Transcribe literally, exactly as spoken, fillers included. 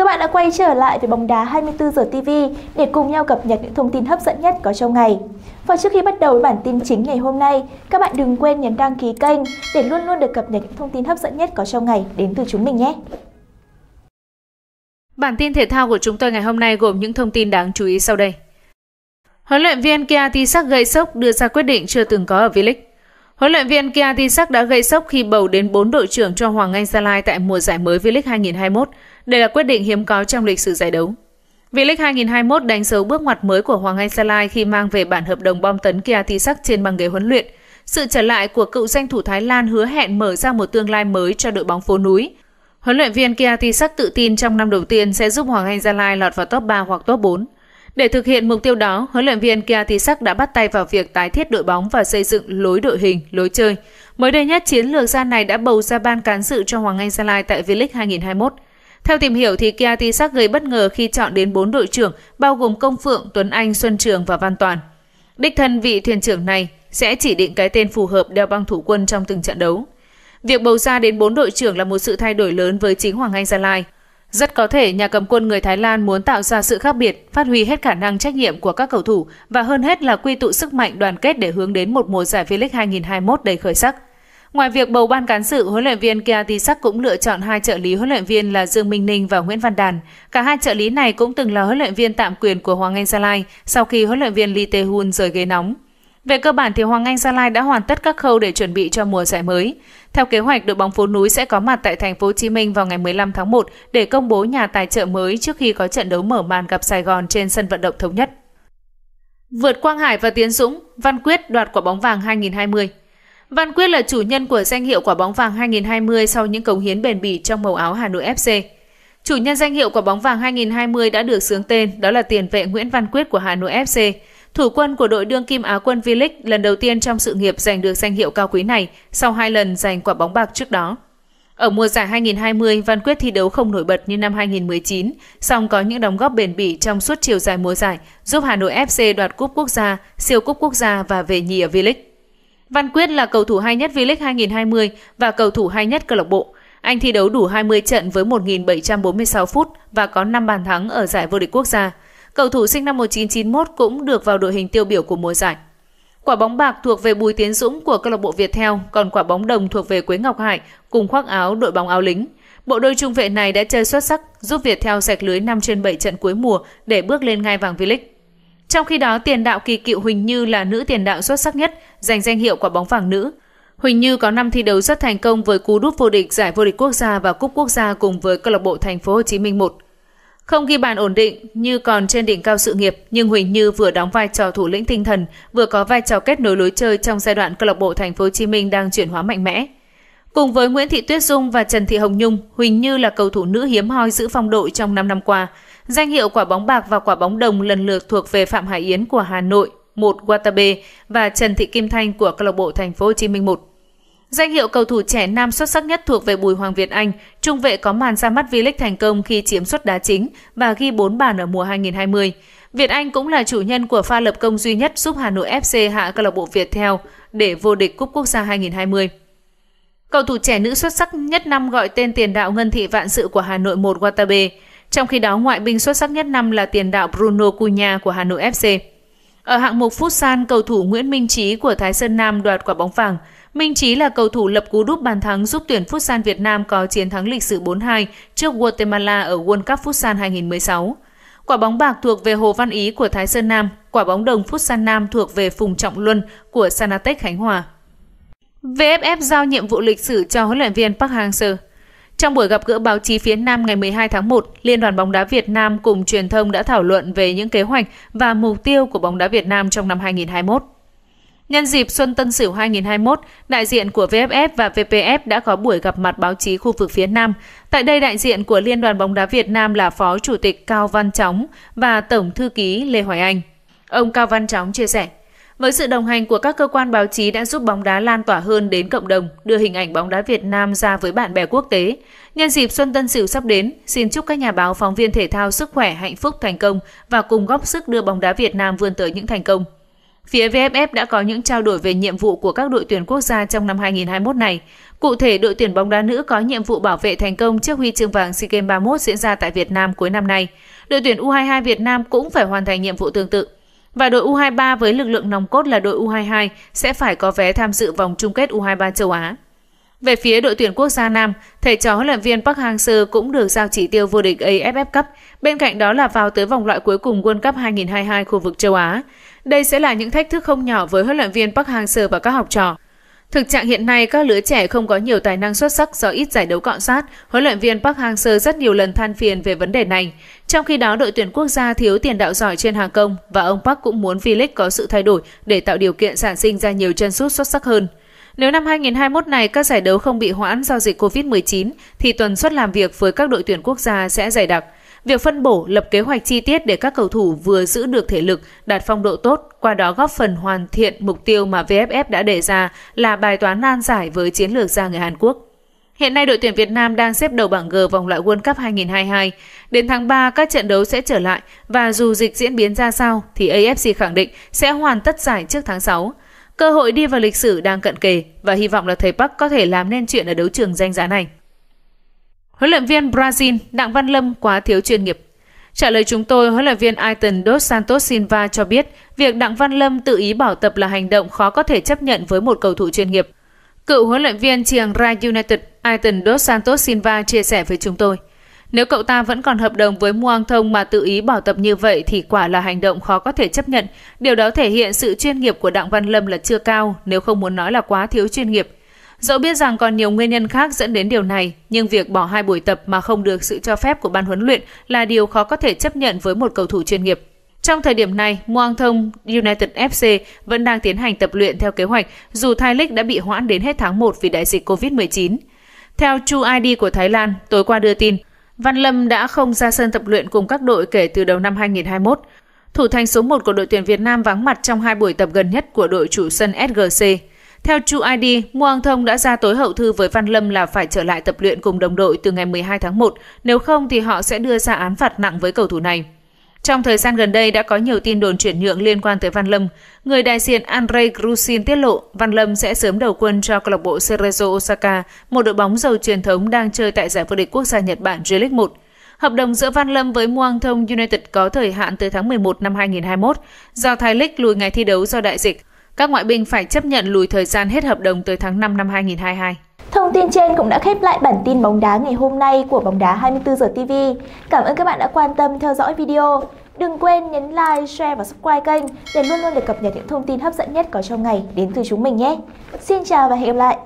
các bạn đã quay trở lại với bóng đá hai mươi tư giờ ti vi để cùng nhau cập nhật những thông tin hấp dẫn nhất có trong ngày. Và trước khi bắt đầu với bản tin chính ngày hôm nay, các bạn đừng quên nhấn đăng ký kênh để luôn luôn được cập nhật những thông tin hấp dẫn nhất có trong ngày đến từ chúng mình nhé. Bản tin thể thao của chúng tôi ngày hôm nay gồm những thông tin đáng chú ý sau đây. Huấn luyện viên Kiatisak gây sốc đưa ra quyết định chưa từng có ở V-League. Huấn luyện viên Kiatisak đã gây sốc khi bầu đến bốn đội trưởng cho Hoàng Anh Gia Lai tại mùa giải mới V-League hai nghìn không trăm hai mươi mốt. Đây là quyết định hiếm có trong lịch sử giải đấu. V-League hai nghìn không trăm hai mươi mốt đánh dấu bước ngoặt mới của Hoàng Anh Gia Lai khi mang về bản hợp đồng bom tấn Kiatisak trên băng ghế huấn luyện. Sự trở lại của cựu danh thủ Thái Lan hứa hẹn mở ra một tương lai mới cho đội bóng phố núi. Huấn luyện viên Kiatisak tự tin trong năm đầu tiên sẽ giúp Hoàng Anh Gia Lai lọt vào top ba hoặc top bốn. Để thực hiện mục tiêu đó, huấn luyện viên Kiatisak đã bắt tay vào việc tái thiết đội bóng và xây dựng lối đội hình, lối chơi. Mới đây nhất, chiến lược gia này đã bầu ra ban cán sự cho Hoàng Anh Gia Lai tại V-League hai nghìn không trăm hai mươi mốt. Theo tìm hiểu thì Kiatisak gây bất ngờ khi chọn đến bốn đội trưởng bao gồm Công Phượng, Tuấn Anh, Xuân Trường và Văn Toàn. Đích thân vị thuyền trưởng này sẽ chỉ định cái tên phù hợp đeo băng thủ quân trong từng trận đấu. Việc bầu ra đến bốn đội trưởng là một sự thay đổi lớn với chính Hoàng Anh Gia Lai. Rất có thể nhà cầm quân người Thái Lan muốn tạo ra sự khác biệt, phát huy hết khả năng trách nhiệm của các cầu thủ và hơn hết là quy tụ sức mạnh đoàn kết để hướng đến một mùa giải V-League hai nghìn không trăm hai mươi mốt đầy khởi sắc. Ngoài việc bầu ban cán sự, huấn luyện viên Kiatisak cũng lựa chọn hai trợ lý huấn luyện viên là Dương Minh Ninh và Nguyễn Văn Đàn. Cả hai trợ lý này cũng từng là huấn luyện viên tạm quyền của Hoàng Anh Gia Lai sau khi huấn luyện viên Lee Tae-hoon rời ghế nóng. Về cơ bản thì Hoàng Anh Gia Lai đã hoàn tất các khâu để chuẩn bị cho mùa giải mới. Theo kế hoạch, đội bóng phố núi sẽ có mặt tại Thành phố Hồ Chí Minh vào ngày mười lăm tháng một để công bố nhà tài trợ mới trước khi có trận đấu mở màn gặp Sài Gòn trên sân vận động Thống Nhất. Vượt Quang Hải và Tiến Dũng, Văn Quyết đoạt quả bóng vàng hai nghìn không trăm hai mươi. Văn Quyết là chủ nhân của danh hiệu quả bóng vàng hai nghìn không trăm hai mươi sau những cống hiến bền bỉ trong màu áo Hà Nội ép xê. Chủ nhân danh hiệu quả bóng vàng hai nghìn không trăm hai mươi đã được xướng tên, đó là tiền vệ Nguyễn Văn Quyết của Hà Nội ép xê. Thủ quân của đội đương kim Á quân V-League lần đầu tiên trong sự nghiệp giành được danh hiệu cao quý này sau hai lần giành quả bóng bạc trước đó. Ở mùa giải hai nghìn không trăm hai mươi, Văn Quyết thi đấu không nổi bật như năm hai nghìn không trăm mười chín, song có những đóng góp bền bỉ trong suốt chiều dài mùa giải, giúp Hà Nội ép xê đoạt cúp quốc gia, siêu cúp quốc gia và về nhì ở V-League. Văn Quyết là cầu thủ hay nhất V-League hai nghìn không trăm hai mươi và cầu thủ hay nhất câu lạc bộ. Anh thi đấu đủ hai mươi trận với một nghìn bảy trăm bốn mươi sáu phút và có năm bàn thắng ở giải vô địch quốc gia. Cầu thủ sinh năm một nghìn chín trăm chín mươi mốt cũng được vào đội hình tiêu biểu của mùa giải. Quả bóng bạc thuộc về Bùi Tiến Dũng của câu lạc bộ Viettel, còn quả bóng đồng thuộc về Quế Ngọc Hải cùng khoác áo đội bóng áo lính. Bộ đôi trung vệ này đã chơi xuất sắc, giúp Viettel sạch lưới năm trên bảy trận cuối mùa để bước lên ngai vàng V-League. Trong khi đó, tiền đạo kỳ cựu Huỳnh Như là nữ tiền đạo xuất sắc nhất, giành danh hiệu quả bóng vàng nữ. Huỳnh Như có năm thi đấu rất thành công với cú đúp vô địch giải vô địch quốc gia và cúp quốc gia cùng với câu lạc bộ Thành phố Hồ Chí Minh một. Không ghi bàn ổn định, Như còn trên đỉnh cao sự nghiệp, nhưng Huỳnh Như vừa đóng vai trò thủ lĩnh tinh thần, vừa có vai trò kết nối lối chơi trong giai đoạn câu lạc bộ Thành phố Hồ Chí Minh đang chuyển hóa mạnh mẽ. Cùng với Nguyễn Thị Tuyết Dung và Trần Thị Hồng Nhung, Huỳnh Như là cầu thủ nữ hiếm hoi giữ phong độ trong năm năm qua. Danh hiệu quả bóng bạc và quả bóng đồng lần lượt thuộc về Phạm Hải Yến của Hà Nội một Watabe và Trần Thị Kim Thanh của câu lạc bộ Thành phố Hồ Chí Minh một. Danh hiệu cầu thủ trẻ nam xuất sắc nhất thuộc về Bùi Hoàng Việt Anh, trung vệ có màn ra mắt V-League thành công khi chiếm suất đá chính và ghi bốn bàn ở mùa hai nghìn không trăm hai mươi. Việt Anh cũng là chủ nhân của pha lập công duy nhất giúp Hà Nội ép xê hạ câu lạc bộ Viettel để vô địch cúp quốc gia hai nghìn không trăm hai mươi. Cầu thủ trẻ nữ xuất sắc nhất năm gọi tên tiền đạo Ngân Thị Vạn Sự của Hà Nội một Watabe, trong khi đó ngoại binh xuất sắc nhất năm là tiền đạo Bruno Cunha của Hà Nội ép xê. Ở hạng mục futsal, cầu thủ Nguyễn Minh Chí của Thái Sơn Nam đoạt quả bóng vàng. Minh Chí là cầu thủ lập cú đúp bàn thắng giúp tuyển futsal Việt Nam có chiến thắng lịch sử bốn hai trước Guatemala ở World Cup Futsal hai nghìn không trăm mười sáu. Quả bóng bạc thuộc về Hồ Văn Ý của Thái Sơn Nam, quả bóng đồng futsal Nam thuộc về Phùng Trọng Luân của Sanatech Khánh Hòa. vê ép ép giao nhiệm vụ lịch sử cho huấn luyện viên Park Hang-seo. Trong buổi gặp gỡ báo chí phía Nam ngày mười hai tháng một, Liên đoàn bóng đá Việt Nam cùng truyền thông đã thảo luận về những kế hoạch và mục tiêu của bóng đá Việt Nam trong năm hai nghìn không trăm hai mươi mốt. Nhân dịp Xuân Tân Sửu hai nghìn không trăm hai mươi mốt, đại diện của vê ép ép và vê pê ép đã có buổi gặp mặt báo chí khu vực phía Nam. Tại đây, đại diện của Liên đoàn bóng đá Việt Nam là Phó Chủ tịch Cao Văn Chóng và Tổng Thư ký Lê Hoài Anh. Ông Cao Văn Chóng chia sẻ, với sự đồng hành của các cơ quan báo chí đã giúp bóng đá lan tỏa hơn đến cộng đồng, đưa hình ảnh bóng đá Việt Nam ra với bạn bè quốc tế. Nhân dịp Xuân Tân Sửu sắp đến, xin chúc các nhà báo, phóng viên thể thao sức khỏe, hạnh phúc, thành công và cùng góp sức đưa bóng đá Việt Nam vươn tới những thành công. Phía vê ép ép đã có những trao đổi về nhiệm vụ của các đội tuyển quốc gia trong năm hai nghìn không trăm hai mươi mốt này. Cụ thể, đội tuyển bóng đá nữ có nhiệm vụ bảo vệ thành công trước huy chương vàng SEA Games ba mươi mốt diễn ra tại Việt Nam cuối năm nay. Đội tuyển U hai mươi hai Việt Nam cũng phải hoàn thành nhiệm vụ tương tự. Và đội U hai mươi ba với lực lượng nòng cốt là đội U hai mươi hai sẽ phải có vé tham dự vòng chung kết U hai mươi ba châu Á. Về phía đội tuyển quốc gia nam, thầy trò huấn luyện viên Park Hang-seo cũng được giao chỉ tiêu vô địch a ép ép Cup, bên cạnh đó là vào tới vòng loại cuối cùng World Cup hai nghìn không trăm hai mươi hai khu vực châu Á. Đây sẽ là những thách thức không nhỏ với huấn luyện viên Park Hang-seo và các học trò. Thực trạng hiện nay, các lứa trẻ không có nhiều tài năng xuất sắc do ít giải đấu cọ sát. Huấn luyện viên Park Hang-seo rất nhiều lần than phiền về vấn đề này. Trong khi đó, đội tuyển quốc gia thiếu tiền đạo giỏi trên hàng công và ông Park cũng muốn V-League có sự thay đổi để tạo điều kiện sản sinh ra nhiều chân sút xuất sắc hơn. Nếu năm hai nghìn không trăm hai mươi mốt này các giải đấu không bị hoãn do dịch Covid mười chín, thì tuần suất làm việc với các đội tuyển quốc gia sẽ dày đặc. Việc phân bổ, lập kế hoạch chi tiết để các cầu thủ vừa giữ được thể lực, đạt phong độ tốt, qua đó góp phần hoàn thiện mục tiêu mà vê ép ép đã đề ra là bài toán nan giải với chiến lược gia người Hàn Quốc. Hiện nay, đội tuyển Việt Nam đang xếp đầu bảng G vòng loại World Cup hai nghìn không trăm hai mươi hai. Đến tháng ba, các trận đấu sẽ trở lại và dù dịch diễn biến ra sao thì a ép xê khẳng định sẽ hoàn tất giải trước tháng sáu. Cơ hội đi vào lịch sử đang cận kề và hy vọng là thầy Park có thể làm nên chuyện ở đấu trường danh giá này. Huấn luyện viên Brazil Đặng Văn Lâm quá thiếu chuyên nghiệp. Trả lời chúng tôi, huấn luyện viên Aitor Dos Santos Silva cho biết việc Đặng Văn Lâm tự ý bỏ tập là hành động khó có thể chấp nhận với một cầu thủ chuyên nghiệp. Cựu huấn luyện viên Chiang Rai United Aitor Dos Santos Silva chia sẻ với chúng tôi, nếu cậu ta vẫn còn hợp đồng với Muangthong mà tự ý bỏ tập như vậy thì quả là hành động khó có thể chấp nhận. Điều đó thể hiện sự chuyên nghiệp của Đặng Văn Lâm là chưa cao, nếu không muốn nói là quá thiếu chuyên nghiệp. Dẫu biết rằng còn nhiều nguyên nhân khác dẫn đến điều này, nhưng việc bỏ hai buổi tập mà không được sự cho phép của ban huấn luyện là điều khó có thể chấp nhận với một cầu thủ chuyên nghiệp. Trong thời điểm này, Muangthong United ép xê vẫn đang tiến hành tập luyện theo kế hoạch, dù Thái League đã bị hoãn đến hết tháng một vì đại dịch Covid mười chín. Theo TrueID của Thái Lan, tối qua đưa tin, Văn Lâm đã không ra sân tập luyện cùng các đội kể từ đầu năm hai nghìn không trăm hai mươi mốt. Thủ thành số một của đội tuyển Việt Nam vắng mặt trong hai buổi tập gần nhất của đội chủ sân ét giê xê. Theo TrueID, Muangthong đã ra tối hậu thư với Văn Lâm là phải trở lại tập luyện cùng đồng đội từ ngày mười hai tháng một, nếu không thì họ sẽ đưa ra án phạt nặng với cầu thủ này. Trong thời gian gần đây đã có nhiều tin đồn chuyển nhượng liên quan tới Văn Lâm. Người đại diện Andrei Grusin tiết lộ Văn Lâm sẽ sớm đầu quân cho câu lạc bộ Cerezo Osaka, một đội bóng giàu truyền thống đang chơi tại giải vô địch quốc gia Nhật Bản J-League một. Hợp đồng giữa Văn Lâm với Muangthong United có thời hạn tới tháng mười một năm hai nghìn không trăm hai mươi mốt. Do Thái League lùi ngày thi đấu do đại dịch, các ngoại binh phải chấp nhận lùi thời gian hết hợp đồng tới tháng năm năm hai nghìn không trăm hai mươi hai. Thông tin trên cũng đã khép lại bản tin bóng đá ngày hôm nay của Bóng đá hai mươi tư giờ ti vi. Cảm ơn các bạn đã quan tâm theo dõi video. Đừng quên nhấn like, share và subscribe kênh để luôn luôn được cập nhật những thông tin hấp dẫn nhất có trong ngày đến từ chúng mình nhé. Xin chào và hẹn gặp lại!